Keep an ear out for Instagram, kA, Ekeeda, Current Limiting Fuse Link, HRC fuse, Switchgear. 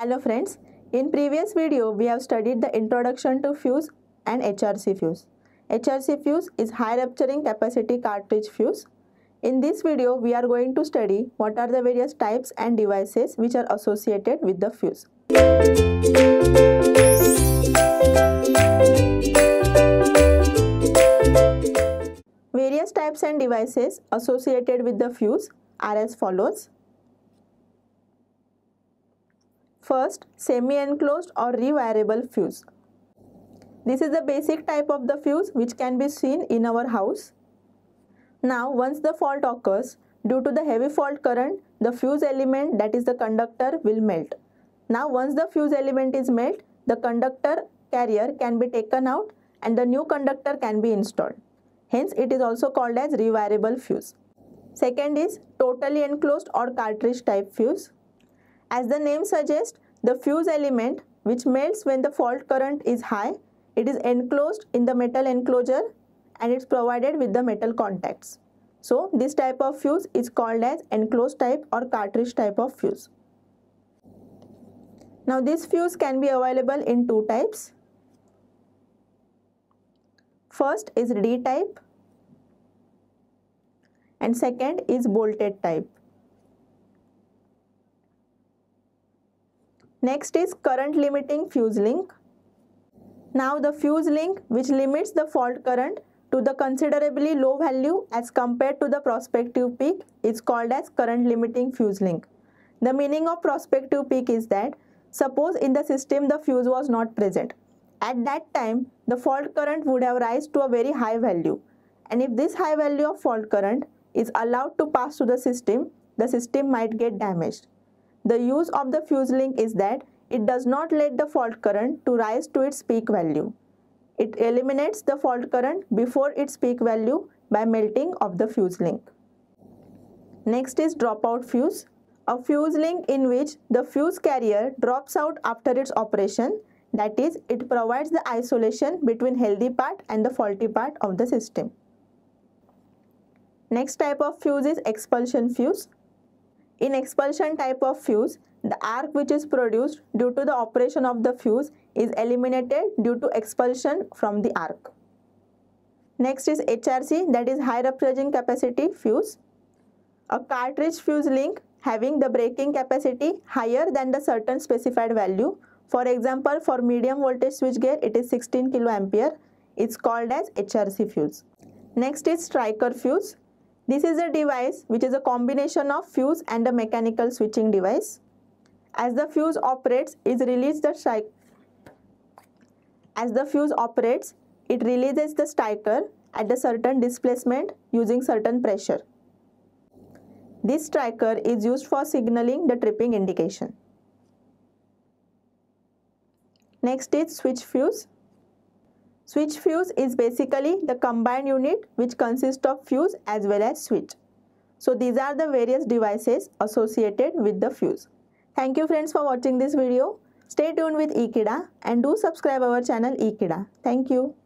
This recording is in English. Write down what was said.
Hello friends, in previous video we have studied the introduction to fuse and HRC fuse. HRC fuse is high rupturing capacity cartridge fuse. In this video we are going to study what are the various types and devices which are associated with the fuse. Various types and devices associated with the fuse are as follows. First, semi-enclosed or rewirable fuse. This is the basic type of the fuse which can be seen in our house. Now, once the fault occurs, due to the heavy fault current, the fuse element, that is the conductor, will melt. Now, once the fuse element is melted, the conductor carrier can be taken out and the new conductor can be installed. Hence, it is also called as rewirable fuse. Second is totally enclosed or cartridge type fuse. As the name suggests, the fuse element which melts when the fault current is high, it is enclosed in the metal enclosure and it's provided with the metal contacts. So, this type of fuse is called as enclosed type or cartridge type of fuse. Now, this fuse can be available in two types. First is D type and second is bolted type. Next is current limiting fuse link. Now the fuse link which limits the fault current to the considerably low value as compared to the prospective peak is called as current limiting fuse link. The meaning of prospective peak is that suppose in the system the fuse was not present. At that time the fault current would have risen to a very high value, and if this high value of fault current is allowed to pass through the system might get damaged. The use of the fuse link is that it does not let the fault current to rise to its peak value. It eliminates the fault current before its peak value by melting of the fuse link. Next is dropout fuse. A fuse link in which the fuse carrier drops out after its operation. That is, it provides the isolation between healthy part and the faulty part of the system. Next type of fuse is expulsion fuse. In expulsion type of fuse, the arc which is produced due to the operation of the fuse is eliminated due to expulsion from the arc. Next is HRC, that is high rupturing capacity fuse. A cartridge fuse link having the breaking capacity higher than the certain specified value. For example, for medium voltage switchgear it is 16 kA. It's called as HRC fuse. Next is striker fuse. This is a device which is a combination of fuse and a mechanical switching device. As the fuse operates, it releases the striker at a certain displacement using certain pressure. This striker is used for signaling the tripping indication. Next is switch fuse. Switch fuse is basically the combined unit which consists of fuse as well as switch. So these are the various devices associated with the fuse. Thank you friends for watching this video. Stay tuned with Ekeeda and do subscribe our channel Ekeeda. Thank you.